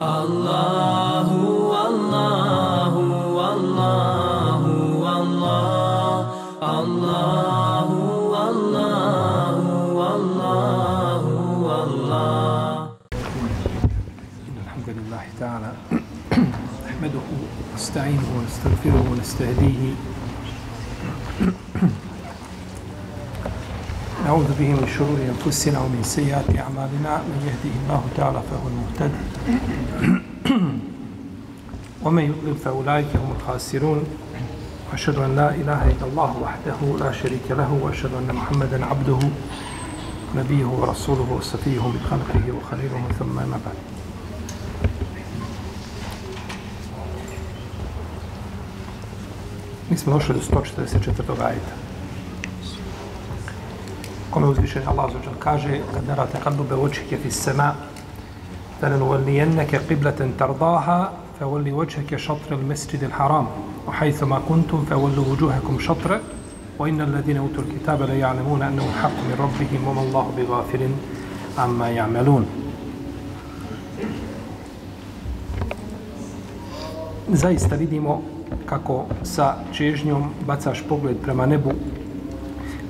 Allahu, Allahu, Allahu, Allah, Allahu, Allahu, Allahu, Allah. Alhamdulillah ta'ala, nahmaduhu, nasta'inuhu, nastaghfiruhu, nastahdihi. نعوذ به من شرور أنفسنا ومن سيئات أعمالنا من يهده الله تعالى فهو المهتد ومن يضلل فأولئك هم الخاسرون وأشهد أن لا إله إلا الله وحده لا شريك له وأشهد أن محمدا عبده نبيه ورسوله وصفيه من خلقه وخليله ثم ما بعد Mi smo došli do 144. ajeta. Kome uzvišeni Allah azzađal kaže kad nara taqallube vočike fi s-sama فَلَنُوَلِّيَنَّكَ قِبْلَةً تَرْضَاهَا فَوَلِّ وَجْهَكَ شَطْرَ الْمَسْجِدِ الْحَرَامِ وَحَيْثُمَا كُنْتُمْ فَوَلُّوا وُجُوهَكُمْ شَطْرَهُ وَإِنَّ الَّذِينَ أُوتُوا الْكِتَابَ لَيَعْلَمُونَ أَنَّهُ الْحَقُّ مِنْ رَبِّهِمْ وَمَا اللَّهُ بِغَافِلٍ عَمَّا يَعْمَلُونَ Zaista vidimo kako sa čežnjom bacaš pogled prema nebu,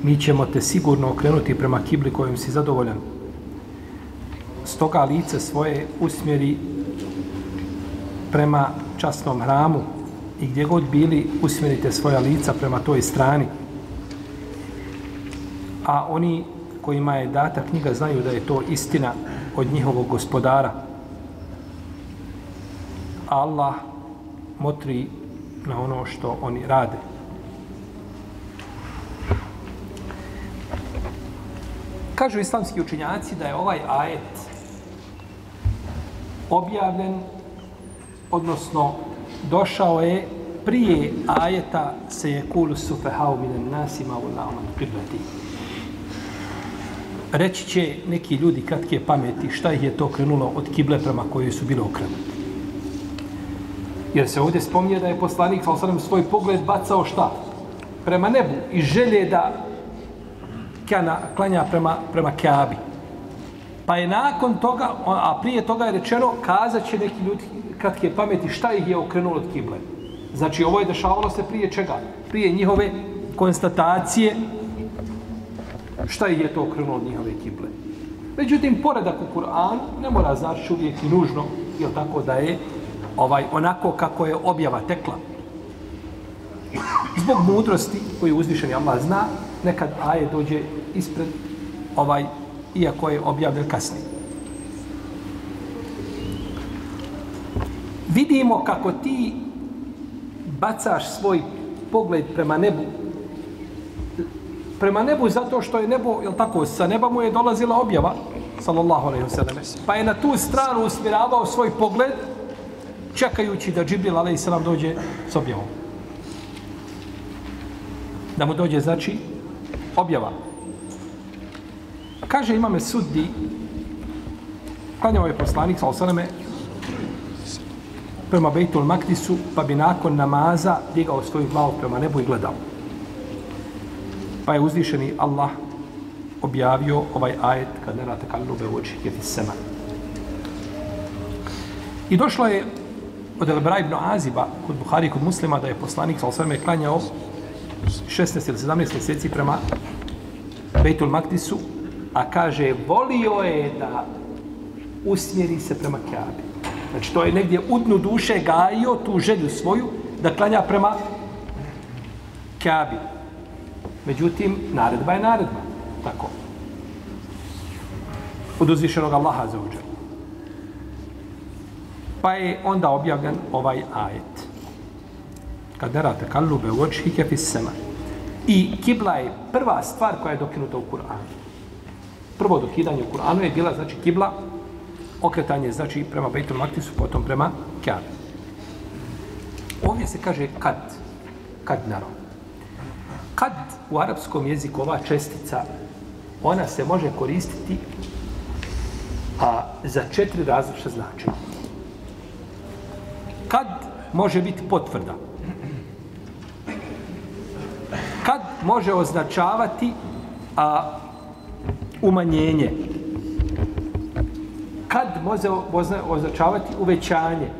mi ćemo te sigurno okrenuti prema kibli kojom si zadovoljan. Stoga lice svoje usmjeri prema časnom hramu i gdje god bili usmjerite svoja lica prema toj strani. A oni kojima je data knjiga znaju da je to istina od njihovog gospodara. Allah motri na ono što oni rade. Kažu islamski učinjaci da je ovaj ajet objavljen, odnosno došao je prije ajeta se je kulu sufehau minen nasima u laman qiblati. Reći će neki ljudi kratke pameti šta ih je to krenulo od kible prema kojoj su bile okrenuti. Jer se ovdje spominje da je poslanik sallallahu alejhi ve sellem svoj pogled bacao šta? Prema nebu i želje da klanja prema Kaabi. Pa je nakon toga, a prije toga je rečeno, kazat će neki ljudi kratke pameti šta ih je okrenulo od kible. Znači ovo je dešavalo se prije čega? Prije njihove konstatacije šta ih je to okrenulo od njihove kible. Međutim, poredak u Kur'anu ne mora znači uvijek i nužno, jer tako da je onako kako je objava tekla. Zbog mudrosti koju uzvišeni Allah zna, nekad ajet dođe ispred iako je objavljen kasnije. Vidimo kako ti bacaš svoj pogled prema nebu. Prema nebu zato što je nebo, jel tako, sa neba mu je dolazila objava, sallallahu alejhi ve selleme, pa je na tu stranu usmjeravao svoj pogled, čekajući da Džibril alejhi selam dođe s objavom. Da mu dođe, znači, objava. Kaže imame Suddi, klanjao je poslanik sallallahu alejhi ve selleme prema Bejtul Makdisu, pa bi nakon namaza digao svoju glavu prema nebu i gledao. Pa je uzvišeni Allah objavio ovaj ajet kad nara tekallube vočike fis sema. I došlo je od Elbera ibn Aziba kod Buhari i kod Muslima da je poslanik sallallahu alejhi ve selleme klanjao 16 ili 17 mjeseci prema Bejtul Makdisu, a kaže, volio je da usmjeri se prema Kaabi. Znači, to je negdje u dnu duše gajio tu želju svoju da klanja prema Kaabi. Međutim, naredba je naredba. Tako. Od uzvišenog Allaha za uđe. Pa je onda objavljen ovaj ajet. Kad nara tekallube vočhike fis sema. I kibla je prva stvar koja je dokinuta u Kur'anu. Prvo dokidanje u Kur'anu je bila, znači, kibla, okretanje, znači, prema Bejtul Makdisu, potom prema Kaabi. Ovdje se kaže kad naro. Kad u arapskom jeziku ova čestica, ona se može koristiti za 4 različita značenja. Kad može biti potvrda. Kad može označavati umanjenje. kad može označavati uvećanje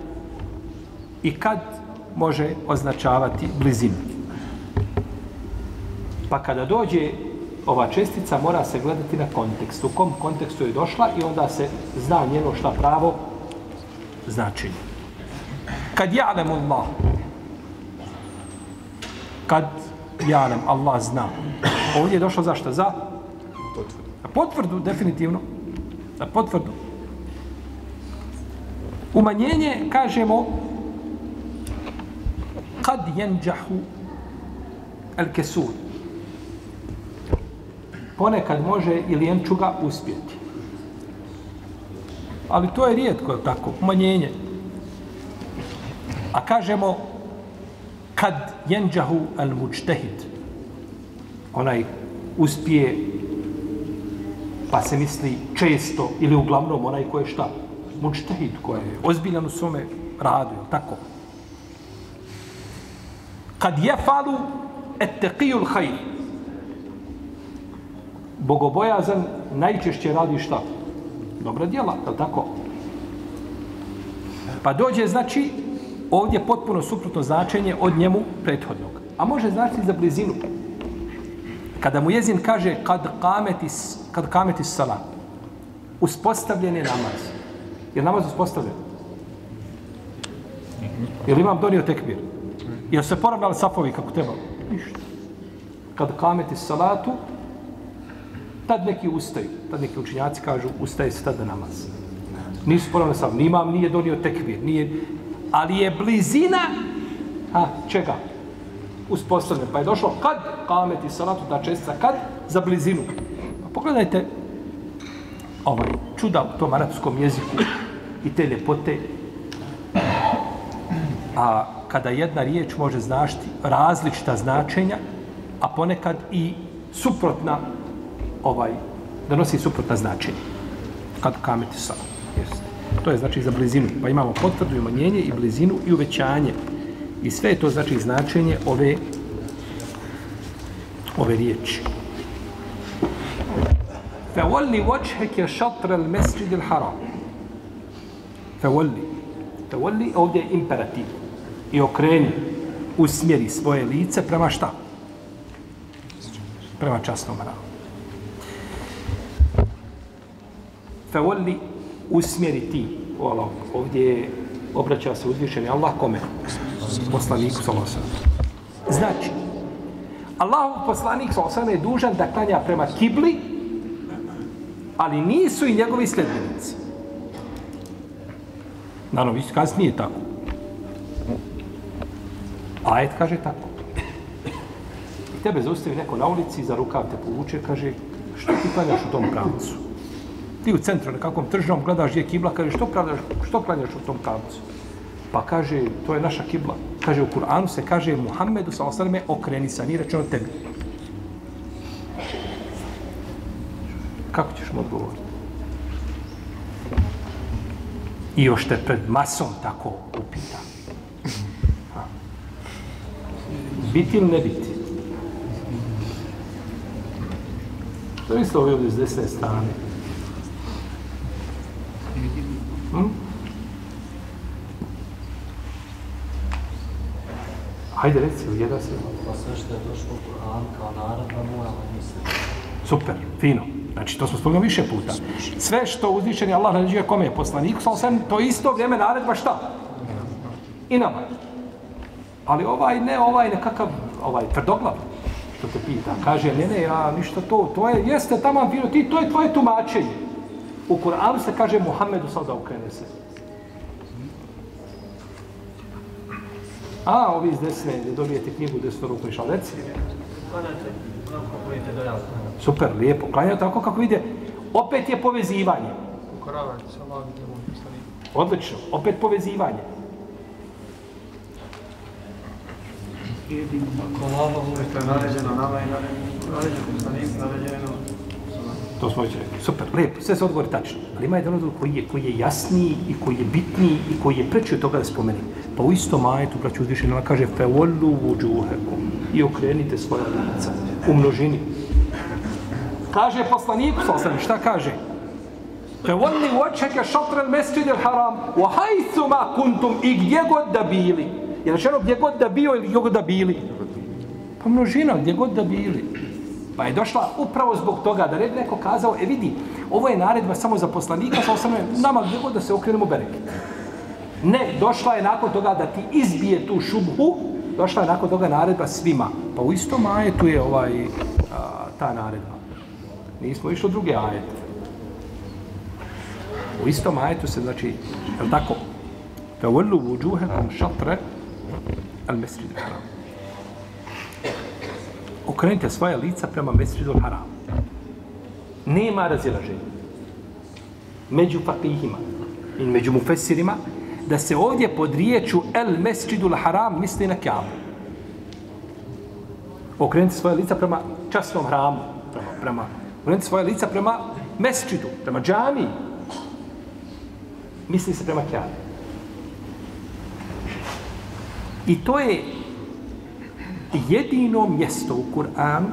i kad može označavati blizinu. Pa kada dođe ova čestica, mora se gledati na kontekst. U kom kontekstu je došla i onda se zna njeno šta pravo značenje. Kad ja'lemu Allah, kad ja'lem, Allah zna. Ovdje je došlo za šta? Za potvrdu, definitivno. Za potvrdu. Umanjenje, kažemo, kad jenđahu el-kesur. Ponekad može i lijenčuga uspjeti. Ali to je rijetko, je tako, umanjenje. A kažemo, kad jenđahu el-mučtehid. Onaj uspije, pa se misli često, ili uglavnom onaj ko je šta? Mučtehid, ko je ozbiljan u svome radu, je tako? Kad je falu etteqijul hajr. Bogobojazan najčešće radi šta? Dobra djela, je li tako? Pa dođe, znači, ovdje potpuno suprotno značenje od njemu prethodnog. A može značiti za blizinu. Kada mu jezin kaže kad kameti salat, uspostavljen je namaz. Je li namaz uspostavljen? Je li imam donio tekbir? Je li se poravnali safovi kako treba? Ništa. Kad kameti salatu, tad neki ustaju. Tad neki učinjaci kažu ustaje se tad na namaz. Nisu poravnali safovi. Nimam, nije donio tekbir. Nije... Ali je blizina čega? Uspostavljen. Pa je došlo kad kameti salatu, ta čestica kad za blizinu. Pa pogledajte ovaj čuda u tom arapskom jeziku i te ljepote. A kada jedna riječ može značiti različita značenja, a ponekad i suprotna, da nosi suprotna značenja. Kad kameti salatu. To je znači za blizinu. Pa imamo potvrdu i umanjenje i blizinu i uvećanje. I sve je to znači značenje ove riječi. Favolli vočhek je šatra al mesjid il haram. Favolli. Favolli ovdje je imperativ. I okreni, usmjeri svoje lice prema šta? Prema časnom hramu. Favolli usmjeri ti. Ovdje obraća se uzvišeni Allah kome? Poslaniku s.a.v. Znači, Allahov poslanik s.a.v. je dužan da klanja prema kibli, ali nisu i njegovi sljedbenici. Naravno, kasnije je tako. Ajet kaže tako. I tebe zaustavi neko na ulici, za rukav te povuče, kaže, što ti klanjaš u tom pravcu? Ti u centru, nekakvom tržnom, gledaš gdje je kibla, kaže, što klanjaš u tom pravcu? Pa kaže, to je naša kibla. Kaže, u Kur'anu se kaže, Muhammedu sa osrme okreni sa, nije rečeno tebi. Kako ćeš mu odgovoriti? I još te pred masom tako upita. Biti ili ne biti? Da li ste ovdje s desne strane? Hajde, reci, ujeda se. Pa sve što je došlo u Kur'an kao naredba moramo misliti. Super, fino. Znači, to smo spomenuli više puta. Sve što uzvišeni Allah naređuje kome je poslaniku, sa osam, to isto vrijeme naredba šta? I nama. Ali ovaj nekakav, tvrdoglav, što te pita. Kaže, ne, ja ništa to, to je, jeste tamo, fino, ti, to je tvoje tumačenje. U Kur'anu se kaže Muhammedu sada okrene se. A, ovi iz desne, gdje dobijete knjigu desno ruku i šaleci. Klanjate kako vidite do jasno. Super, lijepo. Klanjate tako kako vidite. Opet je povezivanje. Ukoravanje sa Allahom i njegovom poslaniku. Odlično. Opet povezivanje. Jedino ako Allahom uvijek naređeno nama i naređeno poslaniku, naređeno. To smo već rekli. Super, lijepo. Sve se odgovori tačno. Ali ima jedan odgovor koji je jasniji i koji je bitniji i koji je preći od toga da spomenim. Pa u istom ajetu, braću uzvišenja, ona kaže فَوَلُّ وُجُوهَكُمْ i okrenite svoja lica u množini. Kaže poslaniku, šta kaže? Fevolli vočeke šatra il mesčid il haram, wa hajsuma kuntum, i gdje god da bili. Je rečeno gdje god da bio ili gdje god da bili? Pa množina, gdje god da bili. Pa je došla upravo zbog toga da je neko kazao, e vidi, ovo je naredba samo za poslanika, sa osam nama gdje god da se okrenemo bereket. Ne, došla je nakon toga da ti izbije tu šubhu, došla je nakon toga naredba svima. Pa u istom ajetu je ta naredba. Nismo išli u druge ajete. U istom ajetu se, znači, je li tako? Fevollu vuđuhekom šatre al mesridu haram. Okrenite svoje lica prema mesridu haram. Nema razilaženja među fakihima i među mufesirima da se ovdje pod riječu el mesridu haram misli na Kjabu. Okrenite svoje lica prema časnom hramu. Okrenite svoje lica prema mesridu, prema džamiji. Misli se prema Kjabi. I to je jedino mjesto u Kur'anu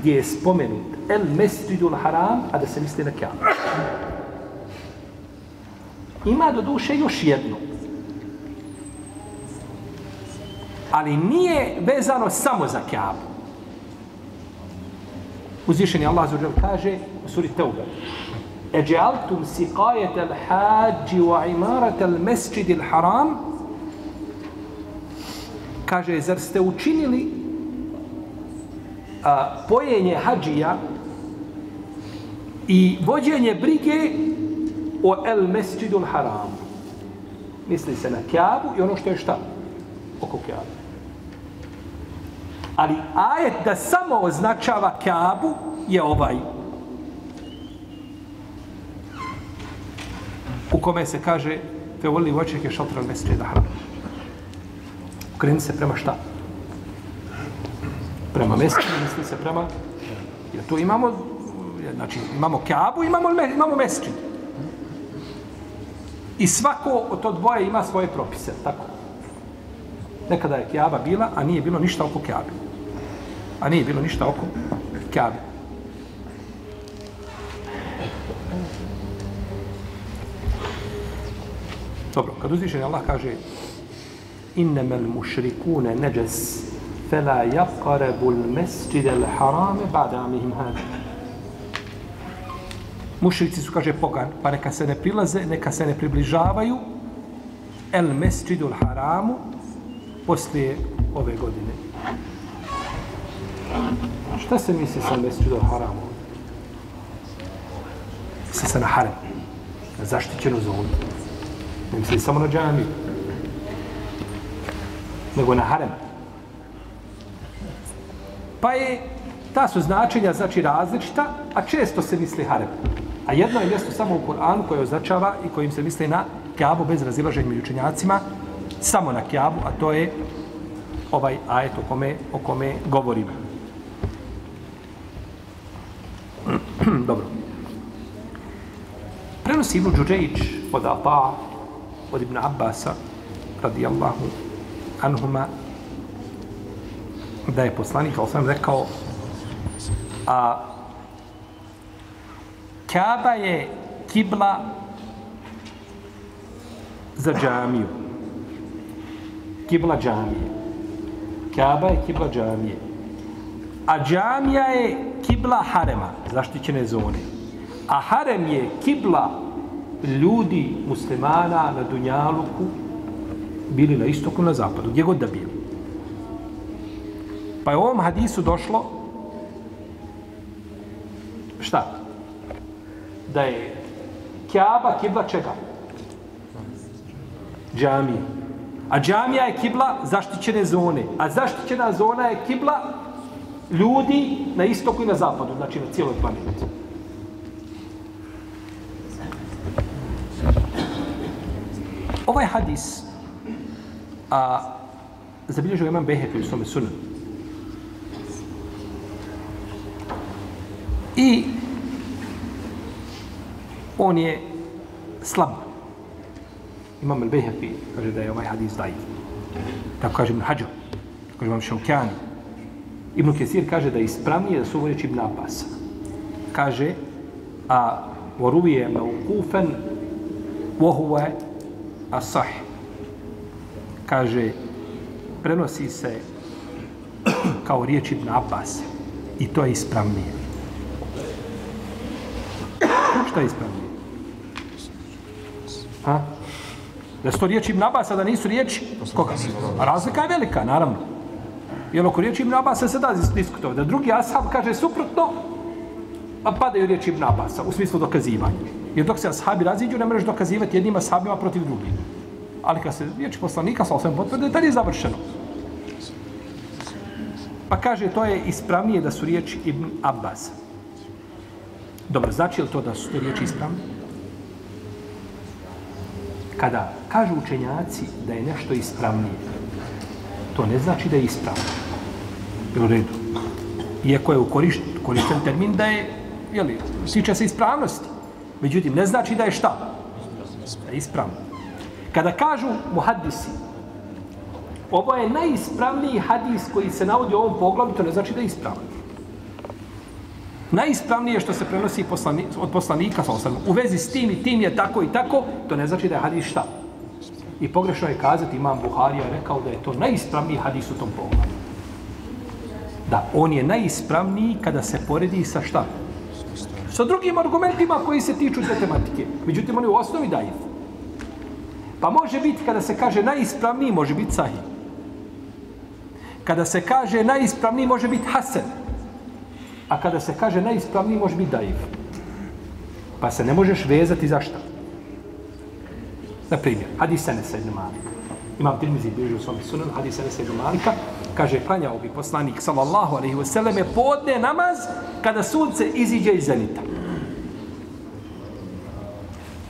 gdje je spomenut El Mesridul Haram, a da se misli na Kjabi. Ima do duše još jedno. Ali nije vezano samo za Kjabu. Uzvišeni Allah azza wa jalla kaže u suri Tauba: Eđealtum siqajetel hađi wa imaratel mesčidil haram. Kaže, zar ste učinili pojenje hađija i vođenje brige o el mesčidul haram. Misli se na Kjabu i ono što je šta? Oko Kjabu. Ali ajet da samo označava Kjabu je ovaj. U kome se kaže te voli vočeke šatra mesečne da hrana. Okreni se prema šta? Prema mesečne, misli se prema... Jer tu imamo, znači imamo Kjabu, imamo mesečne. I svako od to dvoje ima svoje propise, tako. Nekada je Kjaba bila, a nije bilo ništa oko Kjabe. Dobro, kad uzvišen je Allah kaže Innama al-mušrikune neđes fela jaqarebu l-mesčide l-harame ba'damihim hađe. Mušrici su, kaže, pogan, pa neka se ne prilaze, neka se ne približavaju el-mesčidu l-haramu poslije ove godine. Šta se misli sa mesčidu l-haramu? Misli se na harem, na zaštićenu zonu. Ne misli samo na džamiju, nego na harem. Pa je, ta su značenja znači različita, a često se misli harem. A jedno je mjesto samo u Kur'anu koje označava i kojim se misli na Kjabu bez razilaženja među učenjacima, samo na Kjabu, a to je ovaj ajet o kome govorimo. Dobro. Prenosi Ibn Đuđejić od Ata, od Ibn Abbasa, radijallahu anhuma, da je poslanik, kao sam rekao, Kjaba je kibla za džamiju. Kibla džamije. Kjaba je kibla džamije. A džamija je kibla harema, zaštićene zone. A harem je kibla ljudi, muslimana, na Dunjaluku, bili na istoku, na zapadu, gdje god da bili. Pa je u ovom hadisu došlo šta? Da je Kjaba kibla čega? Džamije. A džamija je kibla zaštićene zone. A zaštićena zona je kibla ljudi na istoku i na zapadu, znači na cijeloj planeti. Ovaj hadis zabilježio imam Beheki u svome sunanu. I on je slab. Imam al-Beheki kaže da je ovaj hadis daif. Tako kaže Ibn Hađar, tako kaže Imam Šaukjani. Ibn Kesir kaže da je ispravnije da su ovo riječi Ibn Abbas. Kaže, وروي موقوفا وهو الصح. Kaže, prenosi se kao riječ Ibn Abbas i to je ispravnije. Šta je ispravnije? Ha? Da su to riječi Ibn Abasa, da nisu riječi koga? A razlika je velika, naravno. Jer oko riječi Ibn Abasa se da diskutovati. Da drugi ashab kaže suprotno, a padaju riječi Ibn Abasa u smislu dokazivanja. Jer dok se ashabi raziđu, ne možeš dokazivati jednim ashabima protiv drugim. Ali kad se riječi poslanika sa osvijem potvrde, tada je završeno. Pa kaže, to je ispravnije da su riječi Ibn Abasa. Dobro, znači li to da su te riječi ispravnije? Kada kažu učenjaci da je nešto ispravnije, to ne znači da je ispravno. U redu. Iako je korišten termin da je, jeli, tiče se ispravnosti. Međutim, ne znači da je šta? Da je ispravno. Kada kažu muhaddisi, ovo je najispravniji hadis koji se navodi u ovom poglavlju, to ne znači da je ispravno. Najispravnije što se prenosi od poslanika, u vezi s tim i tim je tako i tako, to ne znači da je hadis šta. I pogrešno je kazati, imam Buharija rekao da je to najispravniji hadis u tom pogledu. Da, on je najispravniji kada se poredi sa šta? Sa drugim argumentima koji se tiču te tematike. Međutim, on je u osnovi daif. Pa može biti kada se kaže najispravniji, može biti sahih. Kada se kaže najispravniji, može biti hasen. A kada se kaže najispravniji, može biti daif. Pa se ne možeš vezati za šta. Na primjer, hadis Enesa ibn Malika. Imam Tirmizi bliži u svom sunan, hadis Enesa ibn Malika. Kaže, klanjao bi poslanik, sallallahu alaihi wa sallam, je podne namaz kada sunce iziđe iz zenita.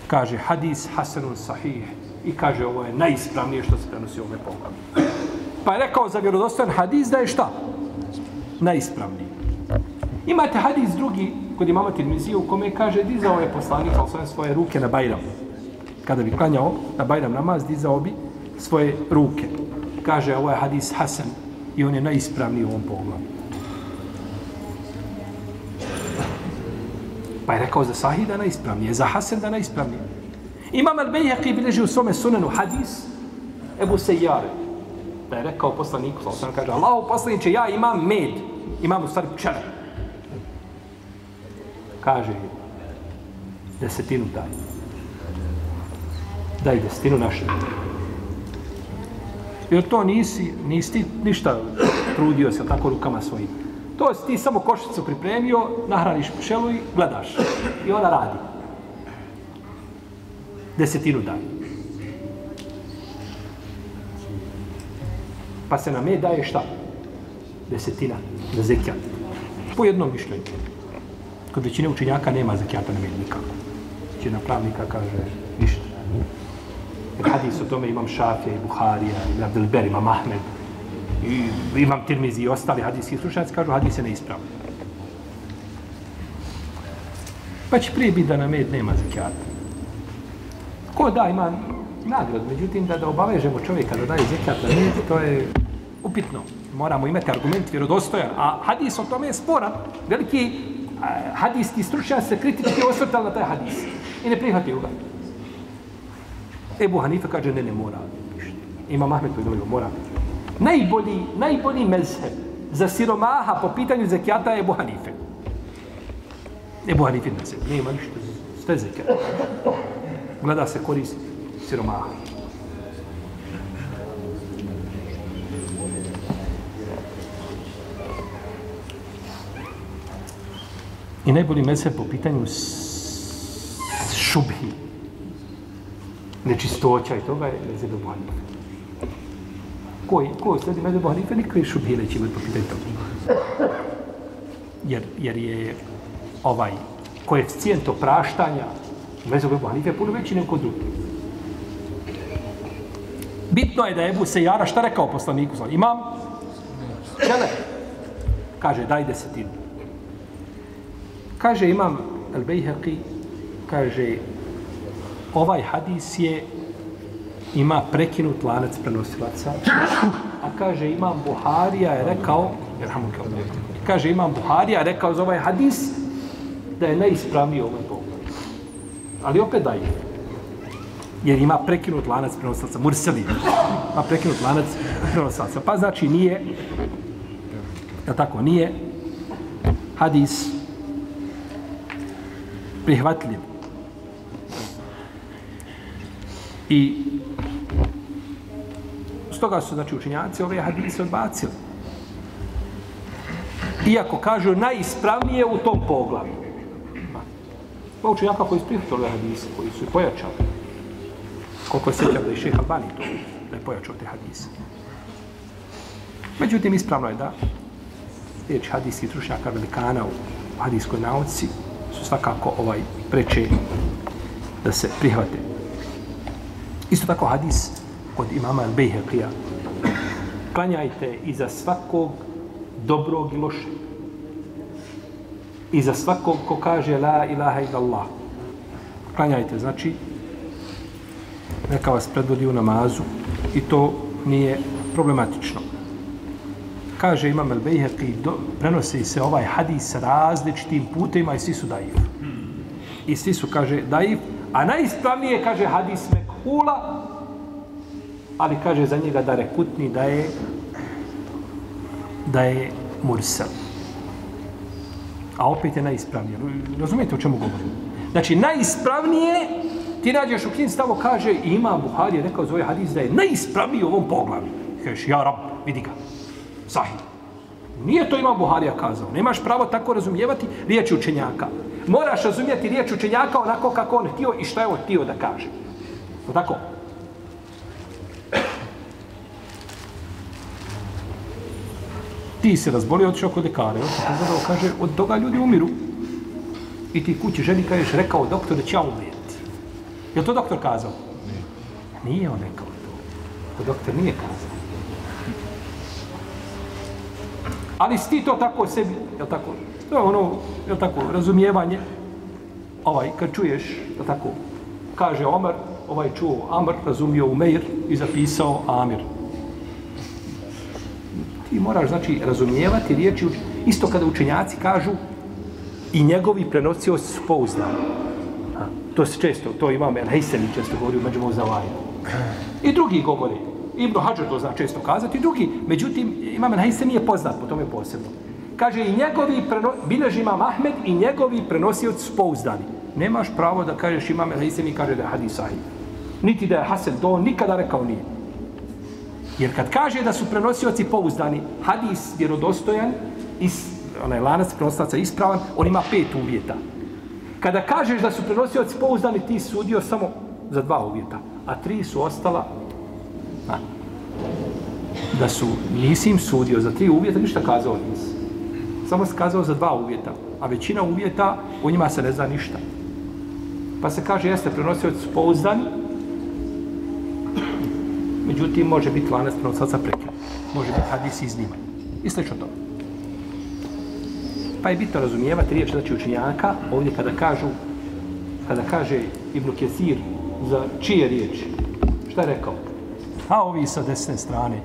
Kaže, hadis hasanun sahih. I kaže, ovo je najispravnije što se prenosi u ovome poglavlju. Pa je rekao za vjerodostojan hadis da je šta? Najispravniji. Imate hadis drugi kod imama Tirmizije u kome kaže dizao je poslanik svoje ruke na Bajram. Kada bi klanjao na Bajram namaz, dizao bi svoje ruke. Kaže, ovo je hadis hasan i on je najispravniji u ovom poglavlju. Pa je rekao za sahih da najispravnije, za hasan da najispravnije. Imam al-Bejheqi bilježi u svome sunanu hadis Ebu Sejjare. Da je rekao poslaniku, kaže, Allahu poslaniče, ja imam med, imam u stvari pčele. Kaže, desetinu daj. Daj desetinu naše. Jer to nisi ti ništa trudio se tako rukama svojim. To si ti samo košicu pripremio, nahraniš pčelu i gledaš. I ona radi. Desetinu daj. Pa se na med daje šta? Desetina za zekijat. Po jednom mišljenju. Kod većine učenjaka nema zekijata na med nikako. Većina pravnika kaže ništa. Jer hadis o tome imam Šafija i Buharija, imam Abdelber, imam Ahmed, imam Tirmizi i ostali hadijski slučajnici kažu hadis je neispravno. Pa će prije biti da na med nema zekijata. Ko da ima nagrad, međutim da obavežemo čovjeka da daje zekijat na med, to je upitno. Moramo imati argument vjerodostojan, a hadis o tome je sporan, veliki hadijski stručnjak se kritički osvrtal na taj hadis i ne prihvatio ga. Ebu Hanife kaže, ne mora. Imam Ahmed koji dovolio, mora. Najbolji mezheb za siromaha po pitanju zekijata je Ebu Hanife. Ebu Hanife mezheb, ne ima ništa, sve zekijat. Gleda se korist siromaha. I najbolji mezheb po pitanju šubhi, nečistoća i toga je mezheb Ebu Hanife. Ko sledi mezheb Ebu Hanife, nikakve šubhi neće imati po pitanju toga. Jer je ovaj koeficijent opraštanja mezheb Ebu Hanife puno veći nego kod drugih. Bitno je da je Ebu Sejara šta rekao poslaniku? Imam čele. Kaže, daj desetinu. Kaže imam al-Bejheqi, kaže, ovaj hadis je, ima prekinut lanac prenosilaca, a kaže imam Buharija je rekao, kaže imam Buharija je rekao za ovaj hadis da je najispravniji ovaj poglavlje. ali opet daji. Jer ima prekinut lanac prenoslaca, murseli. Ima prekinut lanac prenoslaca. Pa znači nije, jel tako, nije hadis prihvatljiv. I stoga su, znači, učenjaci ove hadise odbacili. Iako kažu najispravnije u tom poglavlju. Pa učenjaka koji su prihvatili ove hadise, koji su pojačali. Koliko se sjećam da je Šejh Albani to da je pojačao te hadise. Međutim, ispravno je da riječ hadijskih stručnjaka velikana u hadijskoj nauci su svakako preče da se prihvate. Isto tako hadis od imama Al-Bejheqija. Klanjajte iza svakog dobrog i lošeg. Iza svakog ko kaže la ilaha illallah. Klanjajte, znači, neka vas predvodi u namazu i to nije problematično. Kaže imam Al-Bejheqi, prenosi se ovaj hadis različitim putima i svi su daif. I svi su, kaže, daif, a najispravnije, kaže, hadis Mekhula, ali kaže za njega da rekutni da je mursel. A opet je najispravnije. Razumijete o čemu govorim? Znači, najispravnije ti nađeš u knjizi stavo, kaže, i ima Buhari je rekao za ovaj hadis da je najispravniji u ovom poglavlju. Kažeš, ja rab, vidi ga. Sahih. Nije to imam Buharija kazao. Nemaš pravo tako razumijevati riječ učenjaka. Moraš razumijeti riječ učenjaka onako kako on htio i što je on htio da kaže. Tako? Ti se razbolio, otišao kod lekara. Kaže, od toga ljudi umiru. I ti kući ženi kažeš, rekao doktor da će ja umrijeti. Je li to doktor kazao? Ne. Nije on rekao to. To doktor nije kazao. Ali si ti to tako sebi, je li tako? To je ono, je li tako, razumijevanje. Kad čuješ, je li tako, kaže Omer, čuo Amr, razumio Umeir i zapisao Amir. Ti moraš, znači, razumijevati riječi. Isto kada učenjaci kažu i njegovi prenosioci su pouzdani. To se često, to imam Al-Hejsemi često govori u Medžmu Zavaju. I drugi govori. Ibn Hadžar to zna često kazati. I drugi, međutim, imam Al-Hejsemi je poznat, po tome posebno. Kaže, bileži imam Ahmed i njegovi prenosioci su pouzdani. Nemaš pravo da kažeš imam Al-Hejsemi kaže da je hadis sahih. Niti da je Hasan, to on nikada rekao nije. Jer kad kaže da su prenosioci pouzdani, hadis vjerodostojan, onaj lanac prenosilaca ispravan, on ima 5 uvjeta. Kada kažeš da su prenosioci pouzdani, ti sudio samo za 2 uvjeta, a 3 su ostala. Da su, nisi im sudio za 3 uvjeta, ništa kazao nisi. Samo se kazao za 2 uvjeta, a većina uvjeta, o njima se ne zna ništa. Pa se kaže, jeste prenosioci su pouzdani, međutim, može biti lanac prenosilaca prekinut. Može biti hadis izniman. I slično to. Pa je bitno razumijevati riječ, znači, učenjaka, ovdje kada kaže Ibn Kesir za čije riječi, šta je rekao? A ovi sa desne strane.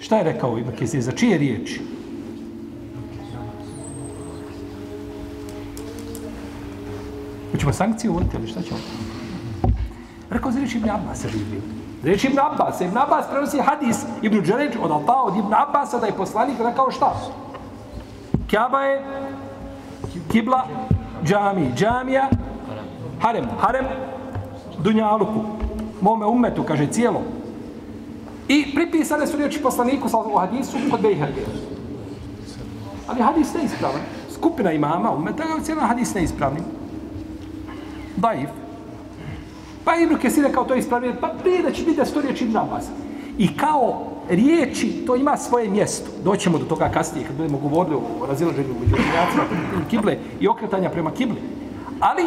Šta je rekao Ibn Kesir, za čije riječi? Hoćemo sankciju uvoditi, ali šta ćemo? Rekao za riječ Ibn Abbas, riječ Ibn Abbas, Ibn Abbas prenosi hadis Ibn Đeređ od Ata, od Ibn Abbasa da je poslanik rekao šta? Kjaba je kibla džami, džamija harem, harem dunjaluku, mome ummetu, kaže cijelo. I pripisane su riječi poslaniku u hadisu kod Bejherge. Ali hadis neispravan. Skupina imama ummeta ga ocjenila hadis neispravnim. Daif. Pa je Ibn Kesir rekao to ispravljeno, pa prije da će biti da sto riječi Ibn Abbas. I kao riječi, to ima svoje mjesto. Doćemo do toga kasnije, kad budemo govorili o razilaženju među učenjacima kible i okretanja prema kibli. Ali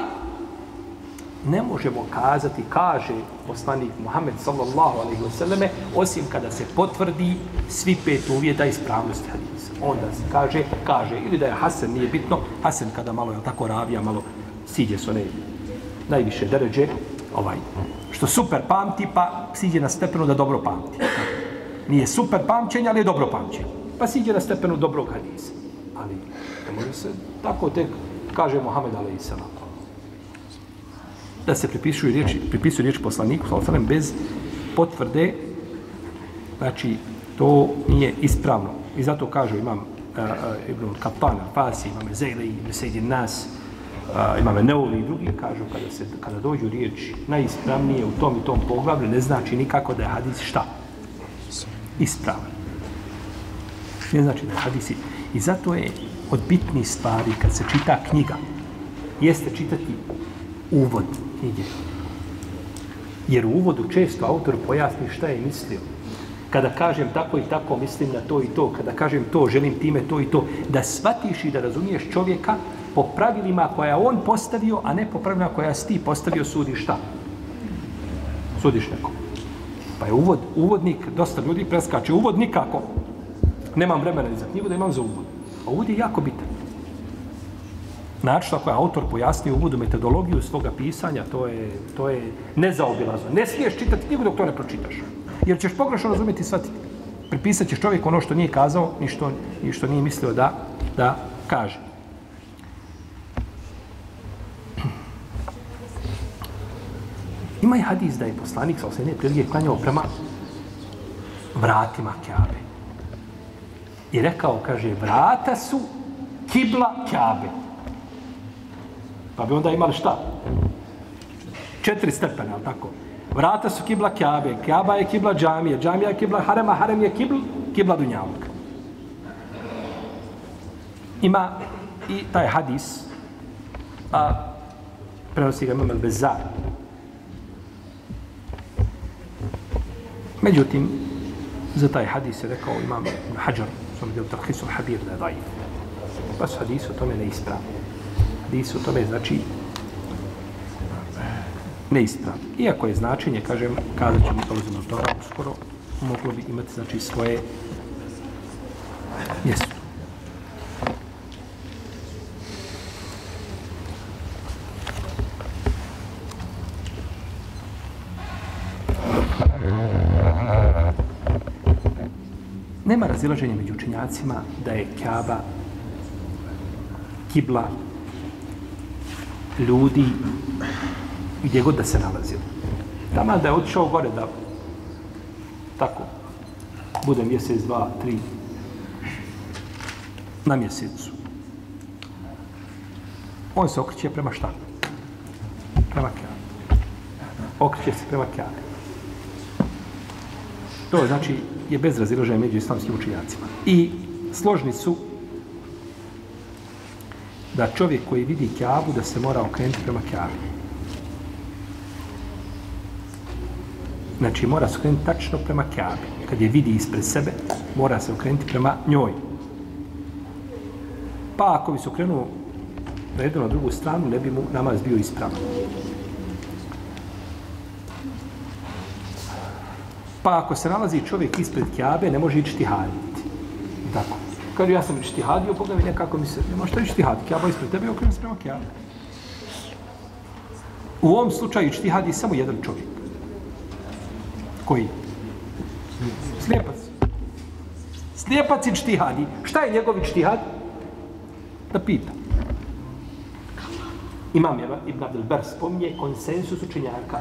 ne možemo kazati, kaže poslanik Muhammed sallallahu alaihi wa sallame, osim kada se potvrdi svi 5 uvjeta ispravnosti hadisa. Onda se kaže, ili da je Hasan, nije bitno, Hasan kada malo je tako ravija, malo siđe s one najviše deređe, što super pamti, pa siđe na stepenu da dobro pamti. Nije super pamćenje, ali je dobro pamćenje. Pa siđe na stepenu dobrog hadisa. Ali ne može se tako tek, kaže Muhammed alejhi selam. da se pripisuju riječi poslaniku sallallahu alejhi ve sellem bez potvrde, znači to nije ispravno. I zato kažu imam Ibn Kapan, Fasi, imam Zejli, Mesejdin Nas, imam Neovi i drugi, kažu kada dođu riječi najispravnije u tom i tom poglavlju, ne znači nikako da je hadis šta? Ispravan. Ne znači da je hadis. I zato je od bitnih stvari kad se čita knjiga, jeste čitati uvod knjige. Jer u uvodu često autor pojasni šta je mislio. Kada kažem tako i tako, mislim na to i to. Kada kažem to, želim time to i to. Da shvatiš i da razumiješ čovjeka po pravilima koja on postavio, a ne po pravilima koja si ti postavio, sudiš šta? Sudiš nekom. Pa je uvodnik, dosta ljudi preskače. Uvod nikako. Nemam vremena ni za knjigu da imam za uvod. A uvod je jako bitan. Način ako je autor pojasnio uvodu metodologiju svoga pisanja, to je nezaobilazno. Ne smiješ čitati knjigu dok to ne pročitaš. Jer ćeš pogrešno razumjeti i shvatiti. Pripisat ćeš čovjek ono što nije kazao, ništo nije mislio da kaže. Ima i hadis da je poslanik sa osrednje prilike klanjao prema vratima Kjabe. I rekao, kaže, vrata su kibla Kjabe. Pa bi onda imali šta? 4 stepena, ali tako? Vrata su kibla Kjabe, Kjaba je kibla džamije, džamija je kibla harema, harem je kibla dunjaluka. Ima i taj hadis, a prenosi ga imam al-Bezzar. Međutim, za taj hadis je rekao imam Hajar, sam djel Tarhisul Habir, da je daif. Pa su hadis o tome neispravni. Hadis o tome znači neispravno. Iako je značenje, kažem, kazat ćemo dolazimo do toga, uskoro moglo bi imati, znači, svoje mjesto. Nema razilaženja među učenjacima da je Kjaba kibla ljudi gdje god da se nalazili. Tamo da je otišao gore da tako bude mjesec, 2, 3 na mjesecu. On se okreće prema šta? Prema Kjabi. Okreće se prema Kjabi. To znači je bez razilaženja među islamskim učenjacima. I složni su da čovjek koji vidi Kjabu da se mora okrenuti prema Kjabi. Znači, mora se okrenuti tačno prema Kjabi. Kad je vidi ispred sebe, mora se okrenuti prema njoj. Pa ako bi se okrenuo na jednu na drugu stranu, ne bi mu namaz bio ispravan. Pa ako se nalazi čovjek ispred Kjabe, ne može ičtihaditi. Tako. Kaže, ja sam ičtihadio, pogledaj nekako mi se, ne može to ičtihaditi. Kjaba ispred tebe, okrenu se prema Kjabe. U ovom slučaju ičtihadi samo jedan čovjek. Koji? Slijepac. Slijepac i čtihadi. Šta je njegov čtihad? Da pita. Imam Ibn Abdel Bar spominje konsensus učenjaka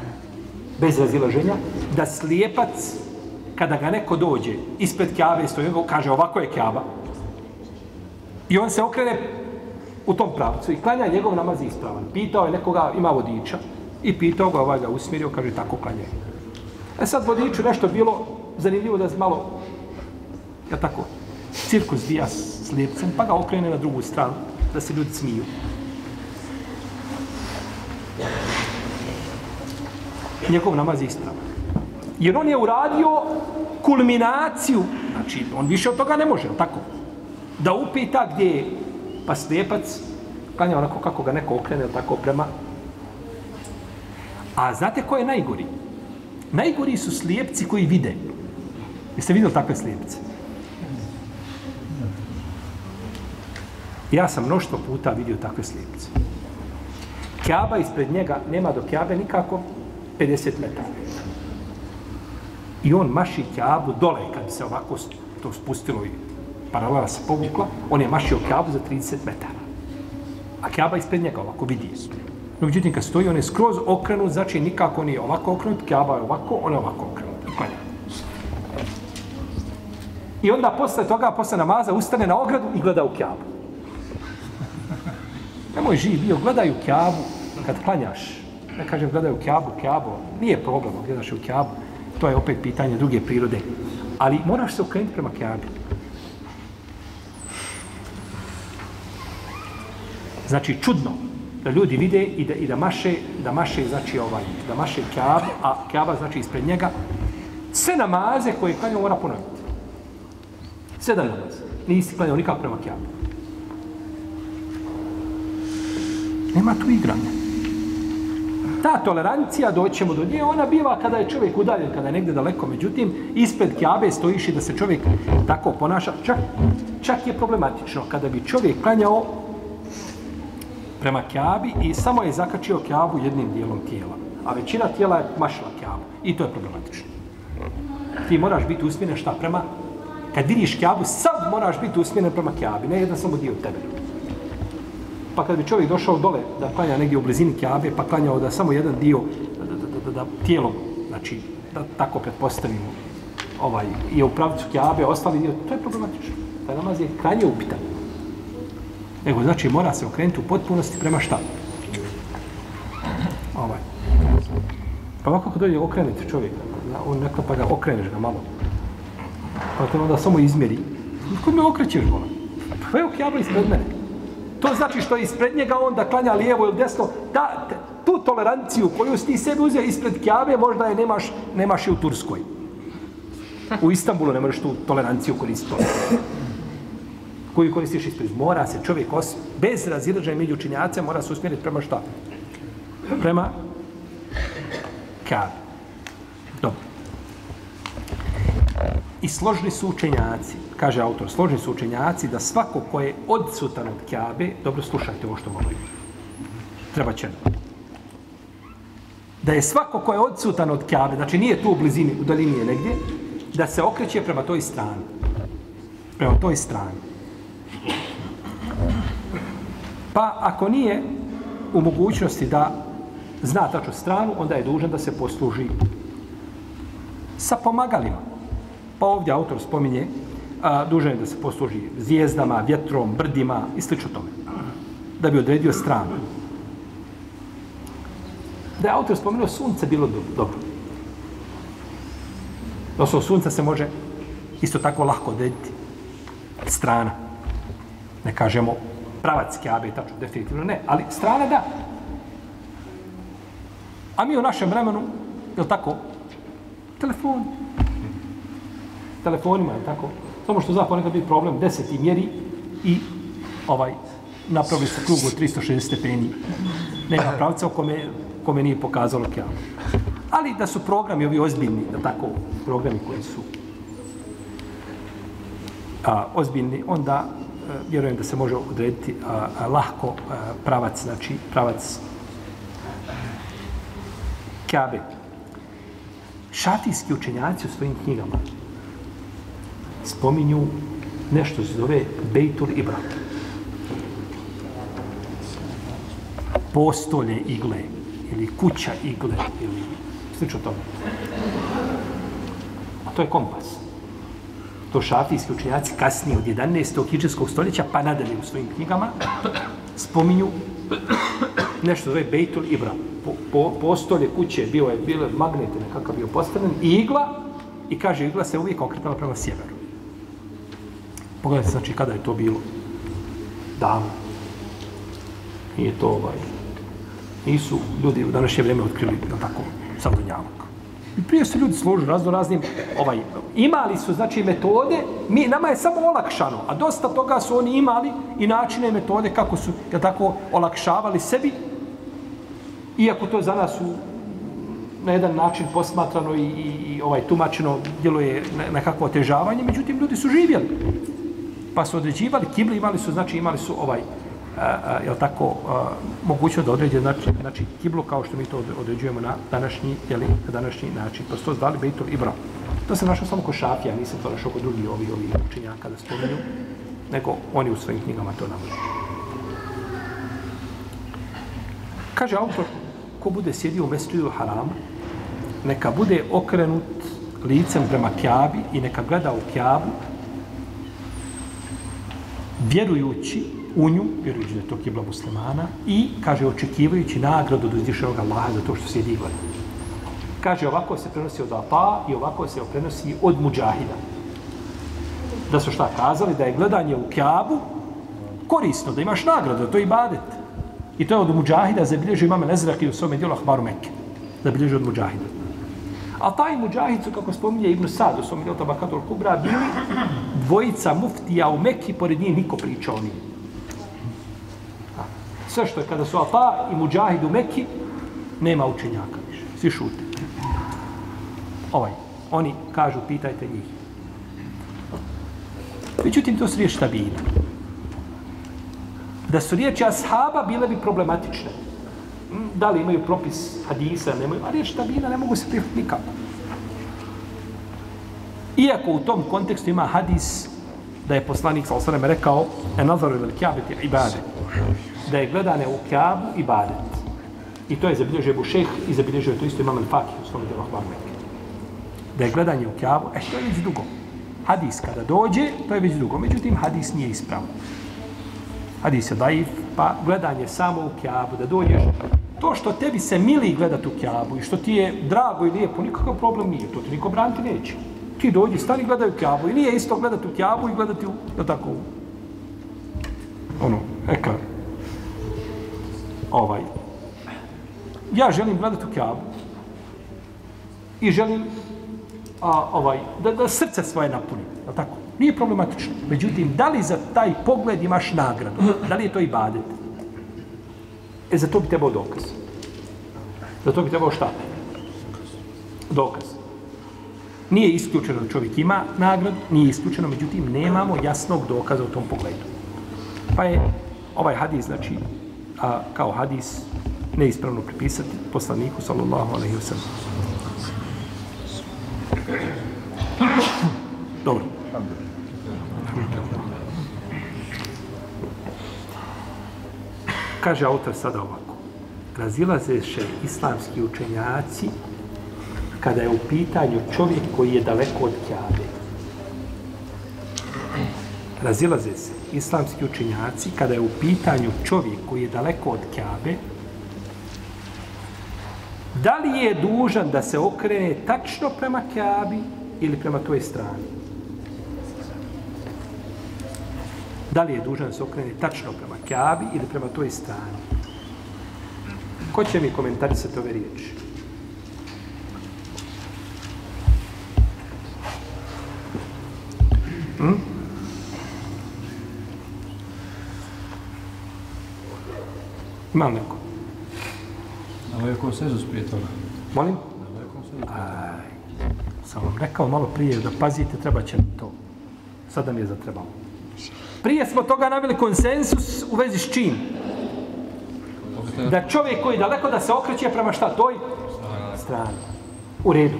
bez razilaženja da slijepac, kada ga neko dođe ispred Kjave, kaže ovako je Kjava i on se okrene u tom pravcu i klanja njegov namaz ispravan. Pitao je nekoga, ima vodiča i pitao ga, ovaj ga usmirio, kaže tako klanjaj. Sad vodiču nešto bilo zanimljivo da je malo, ja tako, cirkus bija s lijepcem, pa ga okrene na drugu stranu, da se ljudi smiju. Njegov namaz je ispravan. Jer on je uradio kulminaciju, znači on više od toga ne može, tako? Da upita gdje je, pa slijepac klanja onako kako ga neko okrene, tako prema. A znate ko je najgori? Najgoriji su slijepci koji vide. Jeste vidjeli takve slijepce? Ja sam mnoštvo puta vidio takve slijepce. Kjaba ispred njega, nema do Kjabe nikako 50 metara. I on maši Kjabu dole, kad se ovako to spustilo i paralela se povukla, on je mašio Kjabu za 30 metara. A Kjaba ispred njega ovako vidi. No, međutim, kad stoji, on je skroz okrenut, znači nikako nije ovako okrenut, Kjaba je ovako, on je ovako okrenut. Klanja. I onda posle toga, posle namaza, ustane na ogradu i gleda u Kjabu. Nemoj živ bio, gledaj u Kjabu kad klanjaš. Ne kažem gledaj u Kjabu, Kjabo, nije problem, gledaš u Kjabu, to je opet pitanje druge prirode. Ali moraš se okrenuti prema Kjabi. Znači, čudno da ljudi vide i da maše, znači da maše Kjab, a Kjaba znači ispred njega. Sve namaze koje klanja mora ponoviti. 7 namaza. Nisi klanjao nikako prema Kjabu. Nema tu igranja. Ta tolerancija, doćemo do nje, ona biva kada je čovjek udaljen, kada je negdje daleko. Međutim, ispred Kjabe stojiš i da se čovjek tako ponaša. Čak je problematično kada bi čovjek klanjao prema Kjabi i samo je zakačio Kjabu jednim dijelom tijela. A većina tijela je mašla Kjabu. I to je problematično. Ti moraš biti usmjeren šta prema... Kad vidiš Kjabu, sad moraš biti usmjeren prema Kjabi. Ne jedan samo dio tebe. Pa kad bi čovjek došao dole da klanja negdje u blizini Kjabe, pa klanjao da samo jedan dio, da tijelom, znači, da tako pretpostavimo, je u pravcu Kjabe, ostali dio, to je problematično. Taj namaz je krajnje upitan. Nego, znači, mora se okrenuti u potpunosti prema šta? Pa ovako kad dođe okrenuti čovjeka, on nekako pa ga okreneš ga malo. Pa te onda samo izmjeri. Kod me okrećeš vola? Pa evo Kjaba ispred mene. To znači što je ispred njega on da klanja lijevo ili desno. Tu toleranciju koju si ti sebi uzeo ispred Kjabe, možda je nemaš i u Turskoj. U Istanbulu ne možeš tu toleranciju koristiti. Koju koristiš ispred. Mora se čovjek bez razilaženja među učenjacima mora se usmjeriti prema šta? Prema Kjabe. Dobro. I složni su učenjaci, kaže autor, složni su učenjaci da svako ko je odsutan od Kjabe, dobro slušajte ovo što govorim, treba će nam. Da je svako ko je odsutan od Kjabe, znači nije tu u blizini, u dalini je negdje, da se okreće prema toj strani. Prema toj strani. Pa ako nije u mogućnosti da zna tačnu stranu, onda je dužan da se posluži sa pomagalima. Pa ovdje autor spominje dužan je da se posluži zvijezdama, vjetrom, brdima i slično tome. Da bi odredio stranu. Da je autor spomenuo sunce bilo dobro. Doslovno sunca se može isto tako lahko odrediti strana. Ne kažemo pravac Kjabe i tačno, definitivno ne, ali strana da. A mi u našem vremenu, je li tako? Telefonima, je li tako? Samo što zna ponekad biti problem, 10 i mjeri i napravi se krug od 360 stepeni. Nema pravca kome nije pokazalo Kjabu. Ali da su programi ovi ozbiljni, da tako, programi koji su ozbiljni, onda vjerujem da se može odrediti lahko pravac, znači pravac Kjabe. Šafijski učenjaci u svojim knjigama spominju nešto se zove Bejtul Ibra. Postolje igle, ili kuća igle, ili slično tome. A to je kompas. To šafijski učenjaci kasnije od 11. hidžretskog stoljeća, pa nadalje u svojim knjigama, spominju nešto zove Bejtul Ibra. Postolje kuće bile magnete nekakav bio postavljen, i igla, i kaže igla se uvijek okretala prema sjeveru. Pogledajte, znači, kada je to bilo? Davno. Nije to Nisu ljudi u današnje vrijeme otkrili tako savdonjavak. I prije su ljudi složili razno raznim imali su, znači, metode. Nama je samo olakšano, a dosta toga su oni imali i načine i metode kako su, jel tako, olakšavali sebi. Iako to za nas na jedan način posmatrano i tumačeno djeluje nekako otežavanje, međutim, ljudi su živjeli. Pa su određivali, kibli imali su, znači imali su jel tako, mogućnost da određe, znači kiblu kao što mi to određujemo na današnji način. Pa su to zvali Bejtul Ibra. To sam našao samo ko Šafija, nisam to našao ko drugi ovi učenjaka da spominju, nego oni u svojim knjigama to navode. Kaže autor, ko bude sjedio u Mesdžidil Harama, neka bude okrenut licem prema Kjabi i neka gleda u Kjabu, vjerujući u nju, vjerujući da je to kibla muslimana, i, kaže, očekivajući nagradu od uzvišenog Allaha za to što sjedi i gleda. Kaže, ovako se prenosi od Ata i ovako se prenosi od Mudžahida. Da su šta kazali? Da je gledanje u Kjabu korisno, da imaš nagradu, da to je ibadet. I to je od Mudžahida, zabilježio imam Nezraki u svome dijelu Ahmaru Mekke. Zabilježio od Mudžahida. A taj Mudžahid su, kako spominje Ibn Sad u svome dijelu Tabakatul Kubra, bili dvojica muftija u Mekki, pored njih niko pričao nije. Sve što je kada su Ata i Mudžahid u Mekki, nema učenjaka više. Svi šute. Oni kažu, pitajte njih. Međutim, to su riječi tabijina. Da su riječi ashaba bile bi problematične. Da li imaju propis hadisa, nemaju, a riječi tabijina ne mogu se prihvatiti nikako. Iako u tom kontekstu ima hadis da je poslanik sallallahu alejhi ve sellem rekao "An-nazaru ilal Ka'bati ibadet", da je gledanje u Kjabu ibadet. I to je zabilježio Ebu Šejh i zabilježio to isto imam Al-Fakih u svom dijelu Ahmaru Mekke. Da je gledanje u Kjabu, to je već dugo. Hadis kada dođe, to je već dugo. Međutim, hadis nije ispravno. Hadis je daif, pa gledanje samo u Kjabu, da dođeš. To što tebi se mili gledati u Kjabu i što ti je drago i lijepo, nikakav problem nije. To ti niko braniti neće. Ti dođi, stani, gledaj u Kjabu. I nije isto gledati u Kjabu i gledati u, da tako, ekran. Ja želim gledati u Kjabu i želim da srce svoje napunim. Nije problematično. Međutim, da li za taj pogled imaš nagradu? Da li je to ibadet? Za to bi trebao dokaz. Za to bi trebao šta? Dokaz. Nije isključeno da čovjek ima nagradu, nije isključeno, međutim, nemamo jasnog dokaza u tom pogledu. Pa je ovaj hadis, znači, kao hadis neispravno pripisati poslaniku sallallahu alejhi ve sellem. Dobro. Kaže autor sada ovako. Razilaze se islamski učenjaci kada je u pitanju čovjek koji je daleko od Kjabe. Razilaze se islamski učenjaci kada je u pitanju čovjek koji je daleko od Kjabe, da li je dužan da se okrene tačno prema Kjabi ili prema toj strani? Da li je dužan da se okrene tačno prema Kjabi ili prema toj strani? Ko će mi komentarisati ove riječi? Imam neko? Da li je konsenzus prije toga? Molim? Da li je konsenzus prije toga? Sam vam rekao malo prije da pazite, treba će to. Sada mi je zatrebalo. Prije smo toga naveli konsenzus u vezi s čim? Da čovjek koji je daleko da se okreće prema šta toj? Strani. U redu.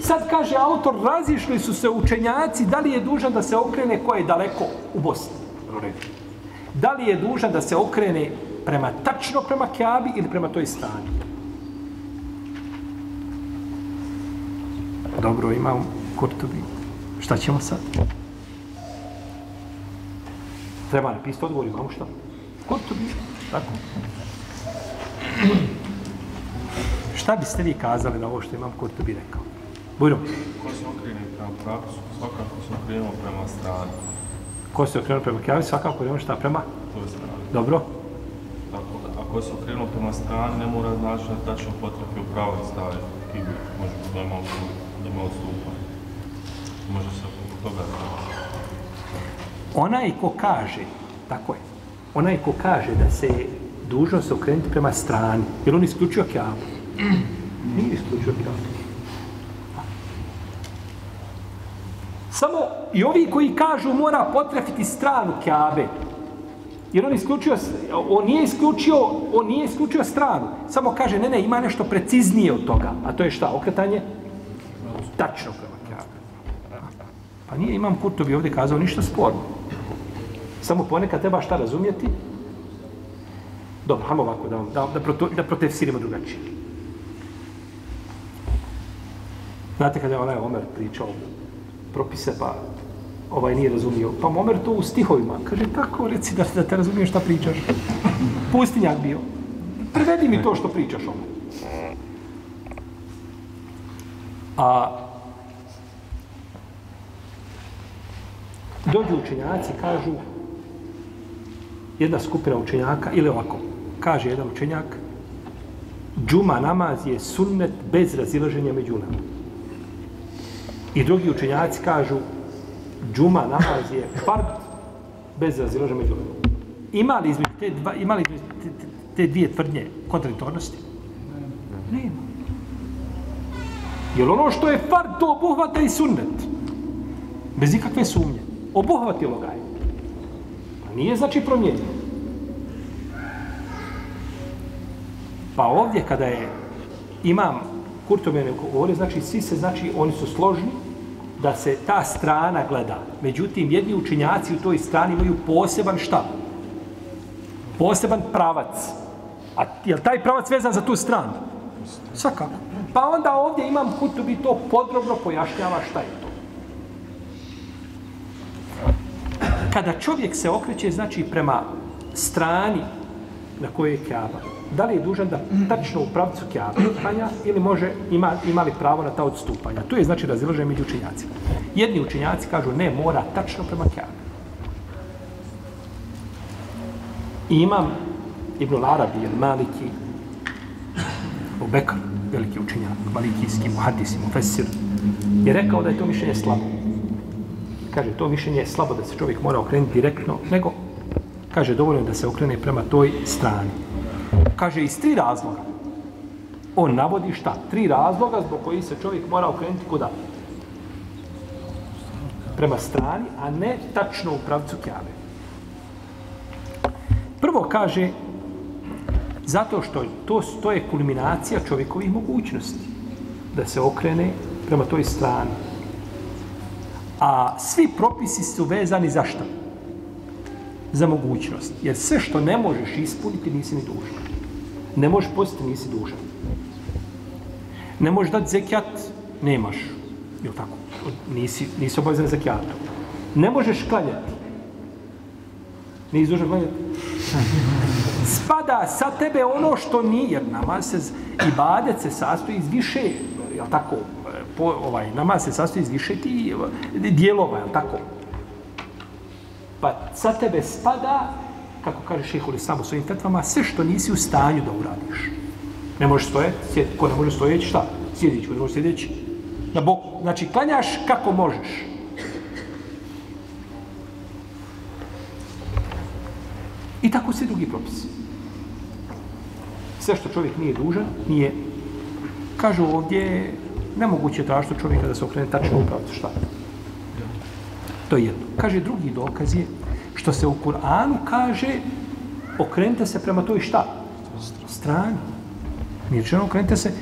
Sad kaže autor, razišli su se učenjaci da li je dužan da se okrene ko je daleko u Bosni. U redu. Da li je dužan da se okrene prema tačno prema Kjabi ili prema toj strani? Dobro, imam Kurtubi. Šta ćemo sad? Treba napisati odgovor, imamo šta? Kurtubi, tako. Šta biste vi kazali na ovo što imam Kurtubi rekao? Bujro. Ko se okrene prema pravcu, svakako se okrenuo prema strani. Ko se okrenuo prema Kjabi, svakako idemo šta prema? Toj strani. Dobro. Ako se okrenuo prema strani, ne mora znači da tačno potrepi u pravoj stavi. Možemo da imamo odstupanje. Može se od toga znači. Onaj ko kaže, tako je, onaj ko kaže da se dužno se okrenuti prema strani, jer on isključio Kjabu. Nije isključio Kjabu. Samo i ovi koji kažu mora potrefiti stranu Kjabe, jer on nije isključio stranu. Samo kaže, ne, ima nešto preciznije od toga. A to je šta? Okretanje? Tačno prema Kjabi. Pa nije imam Kurtubi ovdje kazao ništa sporno. Samo ponekad treba šta razumjeti? Dobro, hajmo ovako da protefsirimo drugačije. Znate kada je onaj Omer pričao propise, pa ovaj nije razumio. Pa Omer to u stihovima. Kaže, kako reci da te razumiješ šta pričaš? Pustinjak bio. Prevedi mi to što pričaš Omer. A dođu učenjaci, kažu, jedna skupina učenjaka, ili ovako, kaže jedan učenjak, džuma namaz je sunnet bez razilaženja među nama. I drugi učenjaci kažu, džuma namaz je fard bez razilaženja među nama. Ima li te dvije tvrdnje kontradiktornosti? Nema. Jer ono što je fard, to obuhvata i sunnet. Bez ikakve sumnje. Obuhvatilo ga je. Pa nije znači promijenio. Pa ovdje kada je imam Kurtomene govore, znači svi se, znači oni su složni da se ta strana gleda. Međutim, jedni učinjaci u toj strani imaju poseban šta? Poseban pravac. A je li taj pravac vezan za tu stranu? Svakako. Pa onda ovdje imam Kurtobi to podrobno pojašnjava šta je to. Kada čovjek se okreće, znači, prema strani na kojoj je Kjaba, da li je dužan da tačno u pravcu Kjabe klanja ili može, ima li pravo na ta odstupanja? Tu je, znači, razilaženje među učenjacima. Jedni učenjaci kažu ne, mora tačno prema Kjabe. I imam Ibnul Arabi, El Maliki, Ebu Bekr, veliki učenjak, malikijski, muhadis, mufesir, je rekao da je to mišljenje slabo. Kaže, to mišljenje je slabo da se čovjek mora okrenuti direktno, nego, kaže, dovoljno da se okrene prema toj strani. Kaže, iz tri razloga. On navodi šta? Tri razloga zbog koji se čovjek mora okrenuti kuda? Prema strani, a ne tačno u pravcu Kjabe. Prvo kaže, zato što to je kulminacija čovjekovih mogućnosti, da se okrene prema toj strani. A svi propisi su vezani za šta? Za mogućnost. Jer sve što ne možeš ispuniti, nisi ni dužan. Ne možeš postiti, nisi dužan. Ne možeš dati zekijat, nemaš. Ili tako? Nisi obavezan zekijatom. Ne možeš klanjati. Nisi dužan klanjati. Spada sa tebe ono što nije, jer namaz se, ibadet se sastoji iz više, jel tako, namaz se sastoji iz više ti dijelova, jel tako? Pa sa tebe spada, kako kaže Šejhul Islam u svojim fetvama, sve što nisi u stanju da uradiš. Ne možeš stojeći, ko ne može stojeći, šta? Sjedići, ko ne može sjedeći. Na boku. Znači, klanjaš kako možeš. I tako svi drugi propisi. Sve što čovjek nije dužan, nije. Kažu ovdje, nemoguće je tražiti čovjeka da se okrene tačno u pravcu šta. To je jedno. Kaže, drugi dokaz je što se u Kur'anu kaže okrenite se prema toj šta? Strani. Nije rečeno okrenite se,